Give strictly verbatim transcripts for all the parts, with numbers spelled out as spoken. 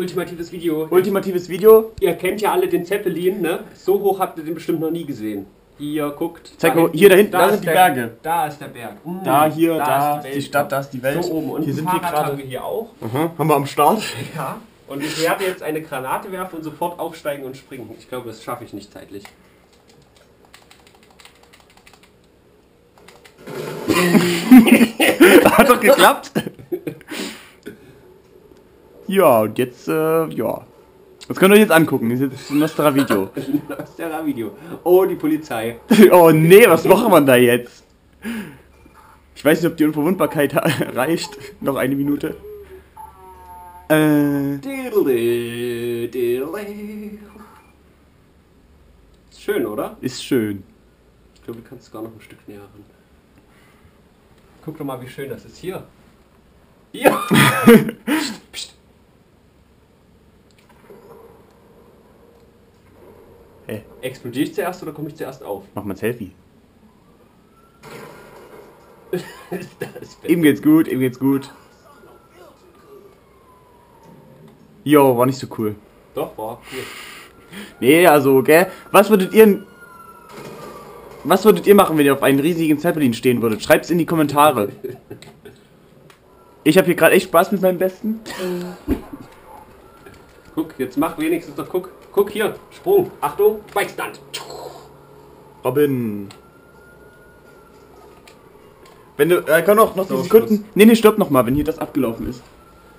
Ultimatives Video. Ultimatives Video? Ihr kennt ja alle den Zeppelin, ne? So hoch habt ihr den bestimmt noch nie gesehen. Hier, guckt. Zeig mal, hier da hinten, da sind die Berge. Da ist der Berg. Mm, da, hier, da, da ist die, die Stadt, da ist die Welt. So oben. Und hier sind wir gerade. Haben wir hier auch. Aha, haben wir am Start. Ja. Und ich werde jetzt eine Granate werfen und sofort aufsteigen und springen. Ich glaube, das schaffe ich nicht zeitlich. Hat doch geklappt. Ja, und jetzt, äh, ja. Das könnt ihr euch jetzt angucken. Das ist jetzt Nostravideo. Nostravideo. Oh, die Polizei. Oh, nee, was macht man da jetzt? Ich weiß nicht, ob die Unverwundbarkeit reicht. Noch eine Minute. Äh. Ist schön, oder? Ist schön. Ich glaube, du kannst es gar noch ein Stück näher ran. Guck doch mal, wie schön das ist hier. Hier! Psst, psst. Hey. Explodiere ich zuerst oder komme ich zuerst auf? Mach mal ein Selfie. Ihm geht's gut, ihm geht's gut. Jo, war nicht so cool. Doch, war cool. Nee, also, gell? Was würdet ihr... Was würdet ihr machen, wenn ihr auf einem riesigen Zeppelin stehen würdet? Schreibt's in die Kommentare. Ich habe hier gerade echt Spaß mit meinem Besten. Guck, jetzt mach wenigstens doch, guck. Guck hier, Sprung. Achtung, Beistand. Robin. Wenn du, er äh, kann auch noch so, die Sekunden... Schluss. Nee, nee, stirb noch mal, wenn hier das abgelaufen ist.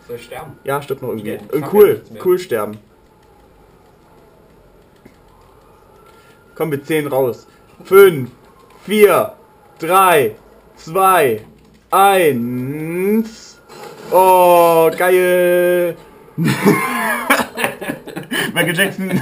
Soll ich sterben? Ja, stirb noch irgendwie. Ja, cool, cool sterben. Komm mit zehn raus. fünf, vier, drei, zwei, eins. Oh, geil! Michael Jackson.